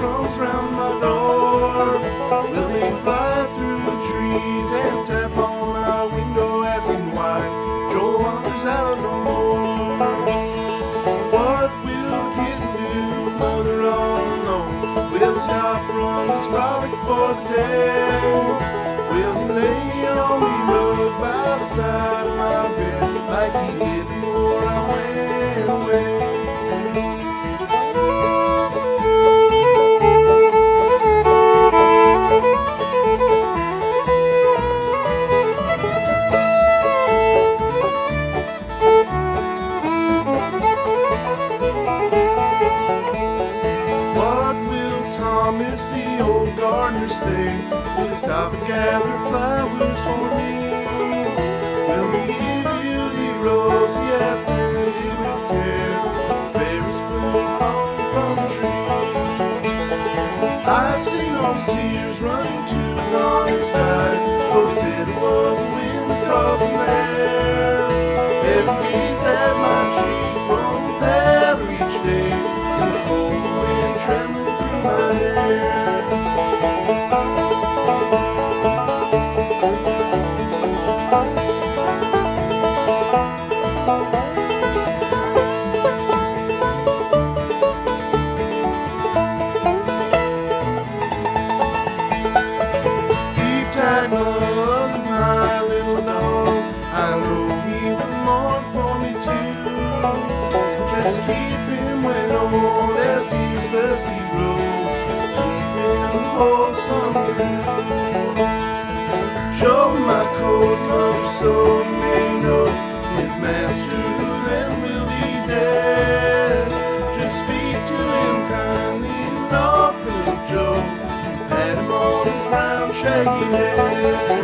crows round my door? Will they fly through the trees and tap on our window asking why Joel wanders out no more? What will Kitten do, mother all alone? Will he stop from this frolic for the day? Will he lay on the rug by the side of my bed like he did before I went away? Miss the old gardener say, will he stop and gather flowers for me? Will he give you the rose he has tended with care, favorite spoon from the tree? I see those tears running to his honest eyes. Oh, he said it was a wind caught in the air. As he gazed at my cheek on the path each day, in the cold wind trembling through my hair. Just keep him when old, as useless he grows, sleep in the wholesome blue. Show him my cold lump so he may know his master then will be dead. Just speak to him kindly and offer him joy, pat him on his brown shaggy head.